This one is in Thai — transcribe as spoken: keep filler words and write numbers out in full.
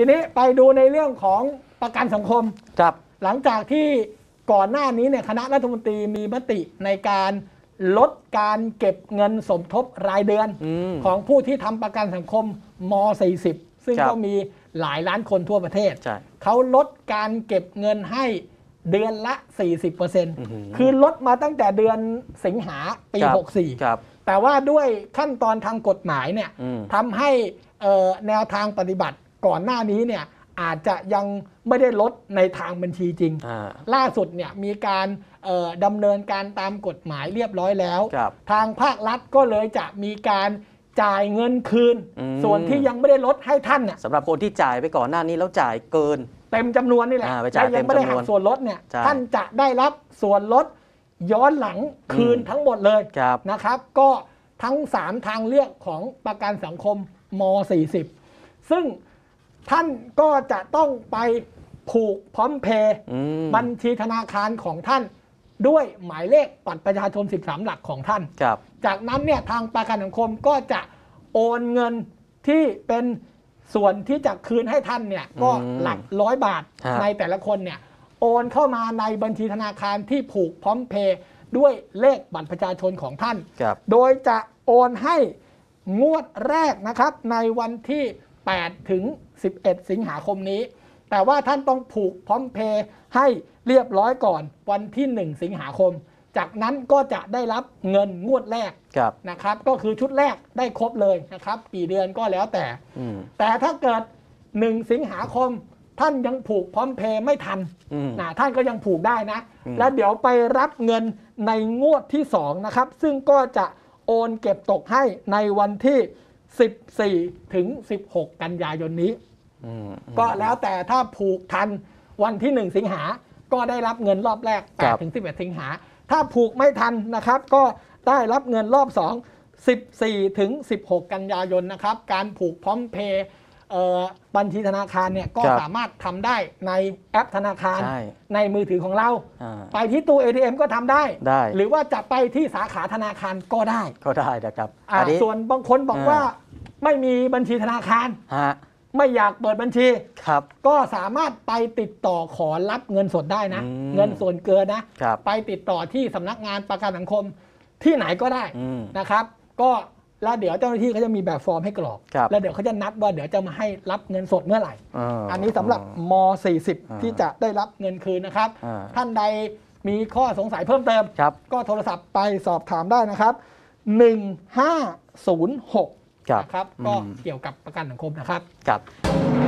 ทีนี้ไปดูในเรื่องของประกันสังคมครับหลังจากที่ก่อนหน้านี้เนี่ยคณะรัฐมนตรีมีมติในการลดการเก็บเงินสมทบรายเดือนอของผู้ที่ทำประกันสังคมมอสี่สิบซึ่งก็มีหลายล้านคนทั่วประเทศเขาลดการเก็บเงินให้เดือนละ สี่สิบเปอร์เซ็นต์ คือลดมาตั้งแต่เดือนสิงหาปีหกสี่แต่ว่าด้วยขั้นตอนทางกฎหมายเนี่ยทำให้แนวทางปฏิบัติก่อนหน้านี้เนี่ยอาจจะยังไม่ได้ลดในทางบัญชีจริงล่าสุดเนี่ยมีการดำเนินการตามกฎหมายเรียบร้อยแล้วทางภาครัฐก็เลยจะมีการจ่ายเงินคืนส่วนที่ยังไม่ได้ลดให้ท่านสำหรับคนที่จ่ายไปก่อนหน้านี้แล้วจ่ายเกินเต็มจำนวนนี่แหละแต่ยังไม่ได้หักส่วนลดเนี่ยท่านจะได้รับส่วนลดย้อนหลังคืนทั้งหมดเลยนะครับก็ทั้งสามทางเลือกของประกันสังคมมอสี่สิบซึ่งท่านก็จะต้องไปผูกพร้อมเพย์บัญชีธนาคารของท่านด้วยหมายเลขบัตรประชาชนสิบสามหลักของท่านจากนั้นเนี่ยทางประกันสังคมก็จะโอนเงินที่เป็นส่วนที่จะคืนให้ท่านเนี่ยก็หลักร้อยบาทในแต่ละคนเนี่ยโอนเข้ามาในบัญชีธนาคารที่ผูกพร้อมเพย์ด้วยเลขบัตรประชาชนของท่านโดยจะโอนให้งวดแรกนะครับในวันที่แปดถึงสิบเอ็ดสิงหาคมนี้แต่ว่าท่านต้องผูกพร้อมเพย์ให้เรียบร้อยก่อนวันที่หนึ่งสิงหาคมจากนั้นก็จะได้รับเงินงวดแรกนะครับก็คือชุดแรกได้ครบเลยนะครับกี่เดือนก็แล้วแต่แต่ถ้าเกิดหนึ่งสิงหาคมท่านยังผูกพร้อมเพย์ไม่ทันนะท่านก็ยังผูกได้นะแล้วเดี๋ยวไปรับเงินในงวดที่สองนะครับซึ่งก็จะโอนเก็บตกให้ในวันที่สิบสี่ถึงสิบหกกันยายนนี้ก็แล้วแต่ถ้าผูกทันวันที่หนึ่งสิงหาก็ได้รับเงินรอบแรกแปดถึงสิบเอ็ดสิงหาถ้าผูกไม่ทันนะครับก็ได้รับเงินรอบสอง สิบสี่ถึงสิบหกกันยายนนะครับการผูกพร้อมเพย์บัญชีธนาคารเนี่ยก็สามารถทำได้ในแอปธนาคารในมือถือของเราไปที่ตู้ เอ ที เอ็ม ก็ทำได้หรือว่าจะไปที่สาขาธนาคารก็ได้ก็ได้นะครับส่วนบางคนบอกว่าไม่มีบัญชีธนาคารไม่อยากเปิดบัญชีก็สามารถไปติดต่อขอรับเงินสดได้นะเงินส่วนเกินนะไปติดต่อที่สำนักงานประกันสังคมที่ไหนก็ได้นะครับก็แล้วเดี๋ยวเจ้าหน้าที่เขาจะมีแบบฟอร์มให้กรอกแล้วเดี๋ยวเขาจะนัดว่าเดี๋ยวจะมาให้รับเงินสดเมื่อไหร่ อ, อันนี้สำหรับมอสี่สิบที่จะได้รับเงินคืนนะครับท่านใดมีข้อสงสัยเพิ่มเติมก็โทรศัพท์ไปสอบถามได้นะครับหนึ่งห้าศูนย์หกนะครับก็เกี่ยวกับประกันสังคมนะครับ